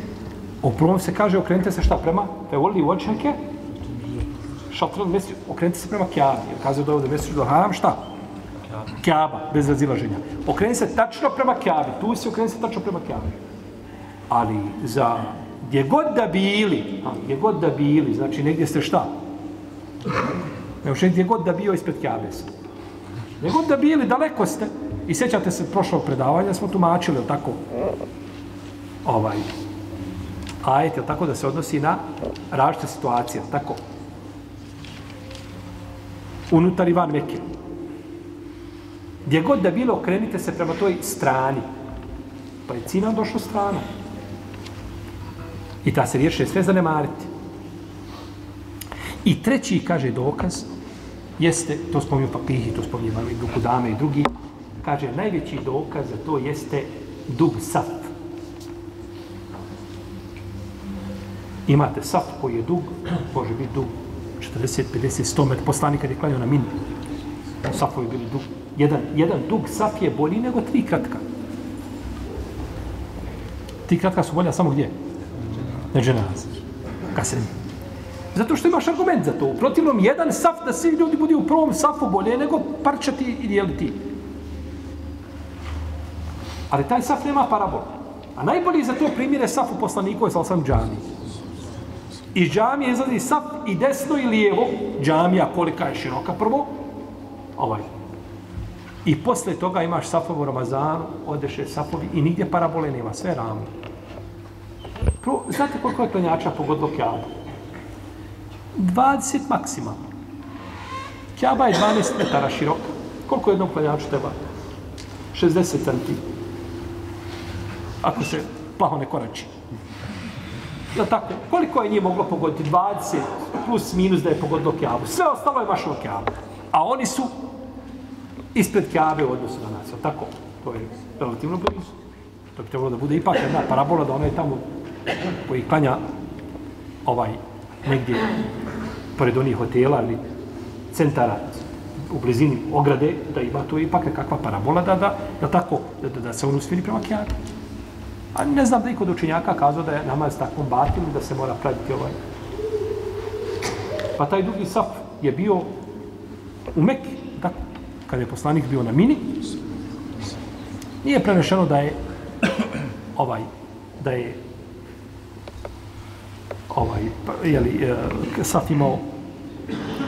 u prvom se kaže okrenite se šta prema? Fevoli vođake? Šatran mesir, okrenite se prema Kjabi. Jer kazao da ovdje mesir do haram šta? Kjaba, bez razilaženja. Okreni se tačno prema Kjabi. Tu se okreni se tačno prema Kjabi. Ali za gdje god da bili, znači negdje ste šta? Nemoš negdje god da bio ispred Kjabe sam. Gdje god da bili, daleko ste. I sjećate se prošlog predavanja, smo tumačili, jel tako? Ajet, jel tako, da se odnosi na različite situacije, jel tako? Unutar i van Mekke. Gdje god da bilo, okrenite se prema toj strani. Pa je ciljano došla strana. I ta se riječ je sve zanemariti. I treći, kaže, dokaz, jeste, to spominju Fakihi, to spominju Ibn Kudame i drugi, kaže, najveći dokaz za to jeste dug saf. Imate saf koji je dug, može biti dug 40, 50, 100 metara. Poslanik kad je klanjao na minut, safovi bili dug. Jedan dug saf je bolji nego tri kratka. Tri kratka su bolja samo gdje? Na dženazi. Kasrije. Zato što imaš argument za to. U protivnom, jedan saf da svi ljudi budu u prvom safu bolje nego parčati i dijeliti. Ali taj saf nema parabol. A najbolji za to primjer je saf u poslaniku, je sam džami. Iz džamije izlazi saf i desno i lijevo. Džamija kolika je široka prvo. Ovaj. I posle toga imaš safov u Ramazanu, odeše safovi i nigdje parabole nema, sve ravno. Znate koliko je klanjača pogodilo Kjabu? 20 maksimalno. Kjaba je 12 metara široka. Koliko jednom klanjaču treba? 60 cm. Ako se plaho ne korači. Jel' tako? Koliko je nije moglo pogoditi? 20 plus minus da je pogodilo Kjabu. Sve ostalo je mašalo Kjabu. A oni su ispred Kjabe u odnosu na nas. Jel' tako? To je relativno blizu. To bi trebalo da bude ipak jedna parabola, da ona je tamo koji klanja negdje pored onih hotela ili centara u blizini ograde, da ima tu ipak nekakva parabola da se on usmjeri prema Kjabi. A ne znam da je kod učenjaka kazao da je namaz takvom batilu da se mora pratiti ovaj. Pa taj drugi saf je bio u Mekki, tako, kad je poslanik bio na Mini. Nije prenešeno da je saf imao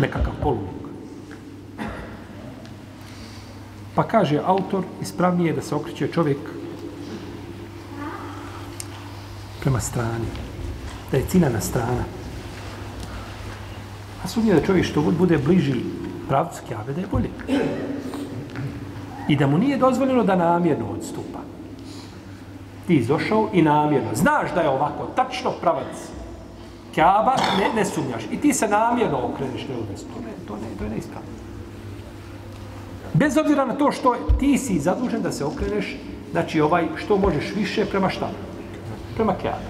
nekakav poluluk. Pa kaže autor, ispravnije je da se okreće čovjek prema strani, da je ciljana strana. A sumnje da čovjek što bude bliži pravcu Kjabe, da je bolje. I da mu nije dozvoljeno da namjerno odstupa. Ti izošao i namjerno. Znaš da je ovako, tačno pravac Kjaba, ne sumnjaš. I ti se namjerno okreneš, ne odstup. To je neispravno. Bez obzira na to što ti si zadužen da se okreneš, znači što možeš više prema šta? Prema Kjabi.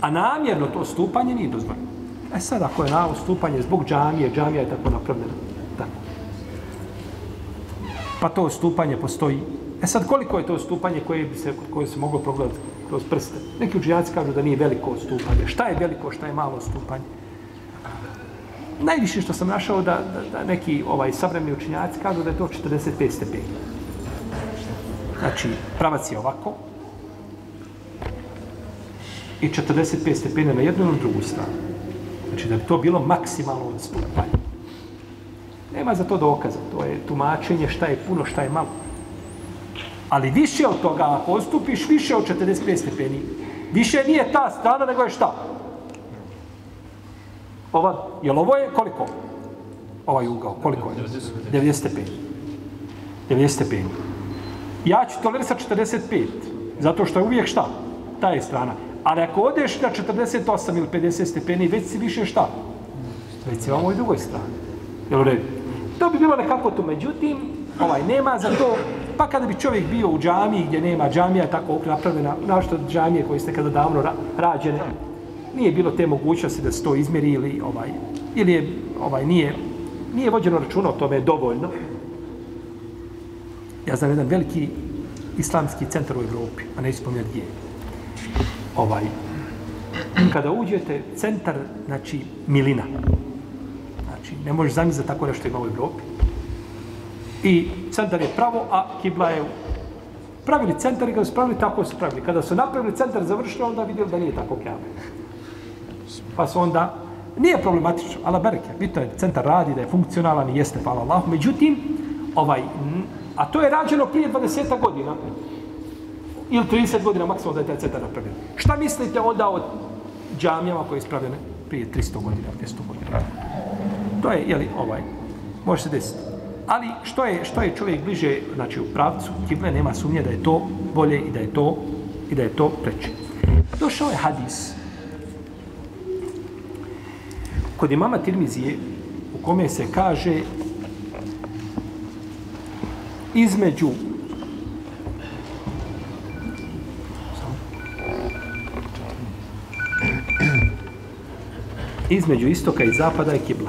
A namjerno to stupanje nije dozvoljeno. E sad ako je na stupanje zbog džamije, džamija je tako napravljena. Pa to stupanje postoji. E sad koliko je to stupanje koje se moglo progledati kroz prste? Neki učenjaci kažu da nije veliko stupanje. Šta je veliko, šta je malo stupanje? Najviše što sam našao da neki savremni učenjaci kažu da je to 45 stepeni. Znači, pravac je ovako i 45 stepeni na jednu ili drugu stranu. Znači da bi to bilo maksimalno odstupanje. Nema za to dokaza. To je tumačenje šta je puno, šta je malo. Ali više od toga, ako odstupiš više od 45 stepeni, više nije ta strana, nego je šta? Jel ovo je koliko? Ovaj ugao, koliko je? 90 stepeni. 90 stepeni. Ja ću tolerisati 45, zato što je uvijek šta? Ta je strana. Ali ako odeš na 48 ili 50 stepeni, već si više šta? Već si vam ovoj drugoj strani. Jel u redu? To bi bilo nekako to. Međutim, nema za to. Pa kada bi čovjek bio u džamiji gdje nema džamija, tako napravljena, našto džamije koje ste kada davno rađene, nije bilo te mogućnosti da se to izmjeri ili nije vođeno računa o tome dovoljno. Ja znam jedan veliki islamski centar u Evropi, a neću spominjati gdje. Kada uđete, centar, znači milina. Znači, ne možeš zamisliti tako nešto ima u Evropi. I centar je pravo, a kibla je u. Pravili centar i kada su pravili, tako su pravili. Kada su napravili centar završili, onda vidjeli da nije tako Kjabe. Pa su onda, nije problematično, ala bereke, bitno je, centar radi, da je funkcionalan i jeste, hvala Allah. Međutim, a to je rađeno prije 20 godina, ili 30 godina maksimum da je taj centar napravljen. Šta mislite onda o džamijama koje je ispravljene prije 300 godina, 200 godina? To je, može se desiti. Ali što je čovjek bliže, znači u pravcu kible, nema sumnje da je to bolje i da je to preče. Došao je hadis kod imama Tirmizije u kome se kaže između istoka i zapada je kibla.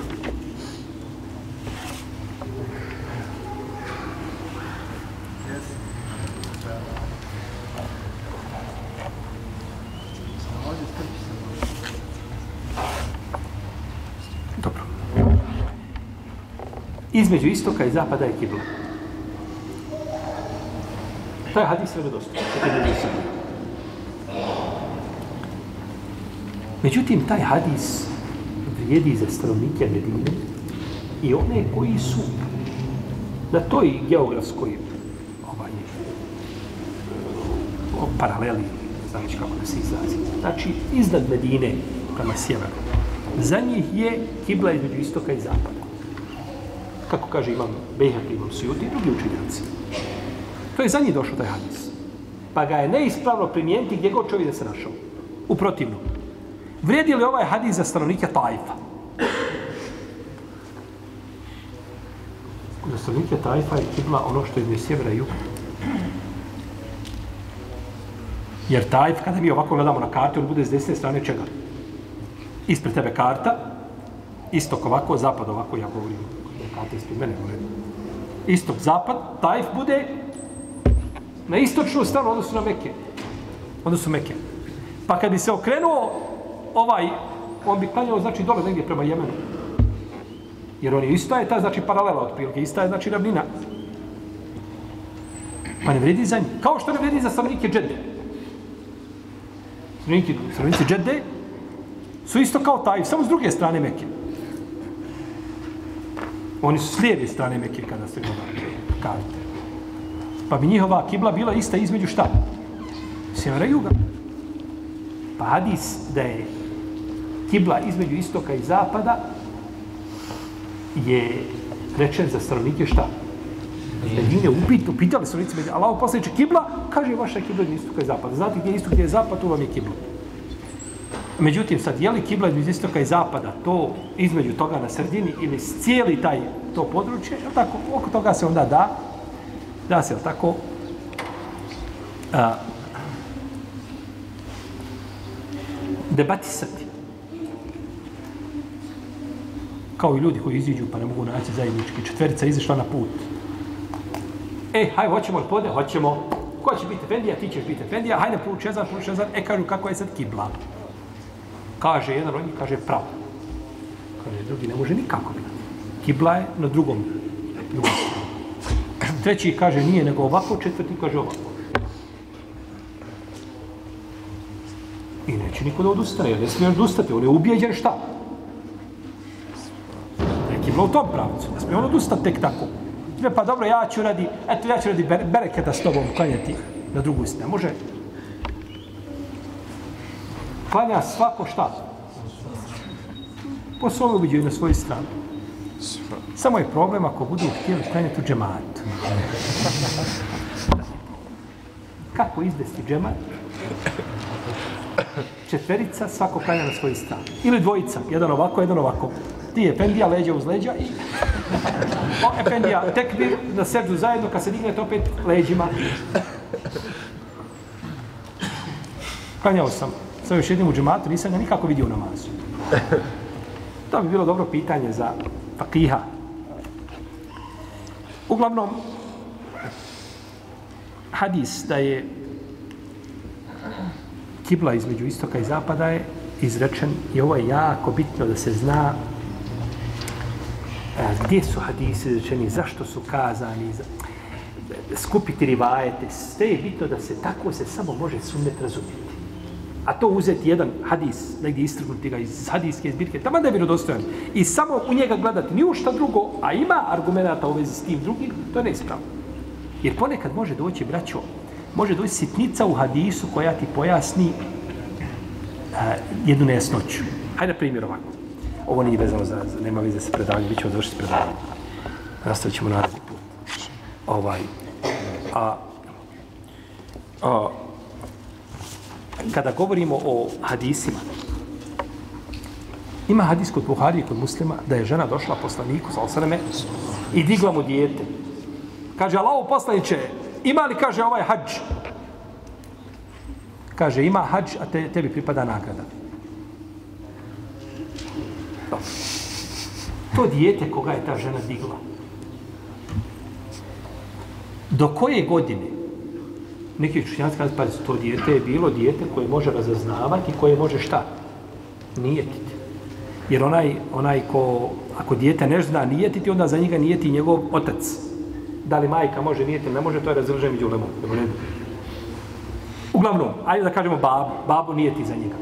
Između istoka i zapada je kibla. Taj hadis je vjerodostojan. Međutim, taj hadis vrijedi za stanovnike Medine i one koji su na toj geografskoj paraleli, znači kako da se izlazi. Znači, iznad Medine prema sjeveru. Za njih je kibla između istoka i zapada. Kako kaže imam Bejhaqi, imam Suyuti i drugi učinjaci. To je za njih došao taj hadis. Pa ga je neispravno primijeniti gdje god čovjek da se našao. Uprotivno. Vrijedi li ovaj hadis za stanovnike Tajfa? Za stanovnike Tajfa je kibla ono što je iz sjevera i juga. Jer Tajf, kada mi ovako gledamo na kartu, on bude s desne strane čega? Ispred tebe karta, istok ovako, zapad ovako, ja govorim, karta ispred mene govorim. Istok, zapad, Tajf bude na istočnu stranu, onda su na Mekke. Onda su Mekke. Pa kad bi se okrenuo ovaj, on bi klanjao, znači, dole negdje prema Jemenu. Jer on je ista, je ta, znači, paralela otprilike, ista je, znači, ravnina. Pa ne vredi za njih. Kao što ne vredi za stanovnike Džedde. Stanovnici Džedde su isto kao Tajf, samo s druge strane Mekke. Oni su s lijeve strane Mekke kada se gleda karte. Pa bi njihova kibla bila ista između šta? Sjevera i juga. Pa hadis da je kibla između istoka i zapada je rečen za stanovnike šta? Medine, upitali stanovnici Medine, Allaho poslaniče kibla, kaže vaša kibla je istoka i zapada. Znate gdje je istok, gdje je zapad, tu vam je kibla. Međutim, sad, je li kibla iz istoka i zapada, to između toga na sredini ili cijeli taj, to područje, tako, oko toga se onda da se, tako, debatisati. Kao i ljudi koji iziđu pa ne mogu naći zajednički, četverica izašla na put. E, hajde, hoćemo od podne, hoćemo. Ko će biti efendija, ti ćeš biti efendija, hajde, pručezan, kažu kako je sad kibla. Kaže jedan od njih, kaže pravo. Kaže drugi, ne može nikako biti. Kibla je na drugom. Treći kaže nije, nego ovako, četvrti kaže ovako. I neće niko da odustane, jer ne smije odustati, on je ubijeđen šta? Da je kibla u tom pravcu, ne smije on odustati tek tako. Pa dobro, ja ću radi bereketa s tobom klanjati na drugu istinu. Može? Klanja svako šta? Po svome ubiđaju na svoju stranu. Samo je problem ako budu htjeli klanjati u džematu. Kako izvesti džemat? Četverica, svako klanja na svoju stranu. Ili dvojica, jedan ovako, jedan ovako. Ti je Efendija, leđa uz leđa i... O, Efendija, tekbir na seždu zajedno, kad se dignete opet leđima. Klanjao sam. Sam još jednom u džematu, nisam ga nikako vidio u namazu. To bi bilo dobro pitanje za fakiha. Uglavnom, hadis da je kibla između istoka i zapada je izrečen i ovo je jako bitno da se zna gdje su hadisi izrečeni, zašto su kazani, skupiti rivajete, sve je bitno da se tako se samo može sunnet razumjeti. A to uzeti jedan hadis, negdje istrgnuti ga iz hadijske zbirke, tamo da je vjerodostojan, i samo u njega gledati ni u šta drugo, a ima argumenta u vezi s tim drugim, to je neispravno. Jer ponekad može doći, braćo, može doći sitnica u hadisu koja ti pojasni jednu nejasnoću. Hajde na primjer ovako. Ovo nije vezano za, nema veze sa predavanjem, mi ćemo završiti predavanje. Nastavit ćemo naredni put. Kada govorimo o hadisima, ima hadis kod Buhari i kod muslima da je žena došla poslaniku, s.a.v. i digla mu dijete. Kaže, Allaho poslaniče, ima li, kaže, ovaj hađ? Kaže, ima hađ, a tebi pripada nagrada. To dijete koga je ta žena digla. Do koje godine? Neki učenjaci kaže, pazi, to dijete je bilo dijete koje može razaznavati i koje može šta? Nijetiti. Jer onaj ko, ako dijete ne zna nijetiti, onda za njega nijeti njegov otac. da li majka može nijeti ili ne može, to je razilaženje među ulemom. Uglavnom, ajde da kažemo babu, babu nijeti za njega.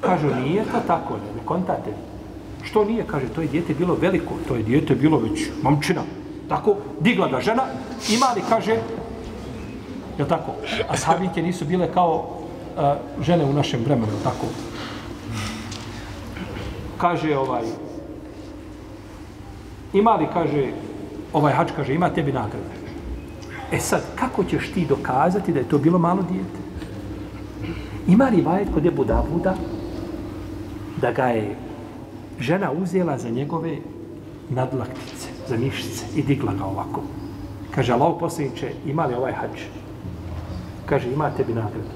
Kažu, nije to tako, ne kontate. Što nije, kaže, to je dijete bilo veliko, to je dijete bilo već momčina. Tako, digla ga žena, imali, kaže, jel' tako? A sahabinke nisu bile kao žene u našem vremenu, tako. Kaže, imali, kaže, hač, kaže, ima tebi nagrade. E sad, kako ćeš ti dokazati da je to bilo malo dijete? Ima rivajet kod Ebu Davuda da ga je žena uzela za njegove nadlaktice, za mišice i digla ga ovako. Kaže, Allaho poslaniče, ima li hač? Kaže, ima tebi nagradu.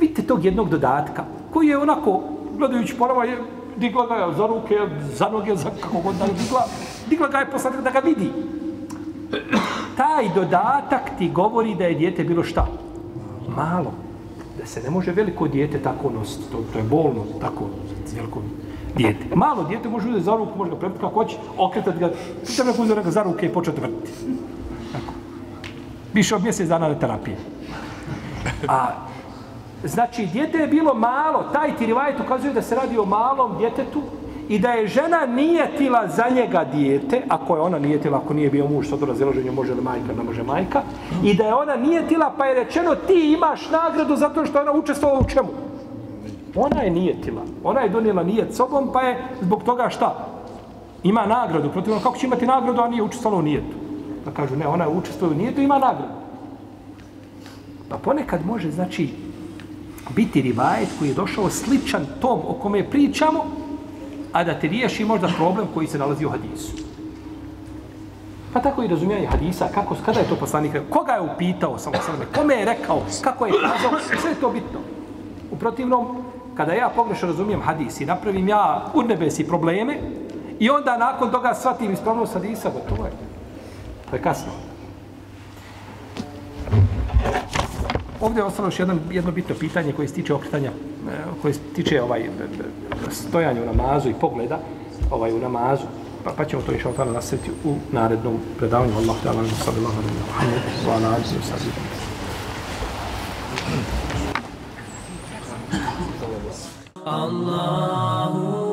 Vidite tog jednog dodatka koji je onako, gledajući porava, digla ga je za ruke, za noge, za kako god da je digla. Digla ga je poslanik da ga vidi. Taj dodatak ti govori da je dijete bilo šta? Malo. Da se ne može veliko dijete tako nositi. To je bolno, tako veliko dijete. Malo dijete može uzeti za ruku, može ga prepiti kako hoće, okretati ga, treba ga uzeti za ruke i početi vrtiti. Tako. Više od mjesec dana na terapije. Znači, dijete je bilo malo, taj ti rivajet ukazuje da se radi o malom djetetu i da je žena nijetila za njega dijete, ako je ona nijetila, ako nije bio muž, sad to razilaženje može li majka, ne može majka, i da je ona nijetila pa je rečeno ti imaš nagradu zato što je ona učestvovala u čemu? Ona je nijetila, ona je donijela nijet sobom pa je zbog toga šta? Ima nagradu, protiv ono kako će imati nagradu, a nije učestvovala u nijetu. Pa kažu ne, ona je učestvovala u nijetu, ima nagradu. Pa ponekad može, znači, biti rivajet koji je došao sličan tom o kome pričamo, a da ti riješi možda problem koji se nalazi u hadisu. Pa tako i razumijanje hadisa, kada je to poslanik rekao, koga je upitao, kome je rekao, kako je kazao, sve je to bitno. U protivnom, kada ja pogrešno razumijem hadis i napravim ja u nebesi probleme i onda nakon toga shvatim ispravnost hadisa, gotovo je. To je kasno. Ovdje je ostalo još jedno bitno pitanje koje se tiče okretanja, koje se tiče stojanja u namazu i pogleda u namazu. Pa ćemo to išao tamo nastaviti u narednom predavanju. Allah te alam, sallallahu alaihi wa sallam. Allahu.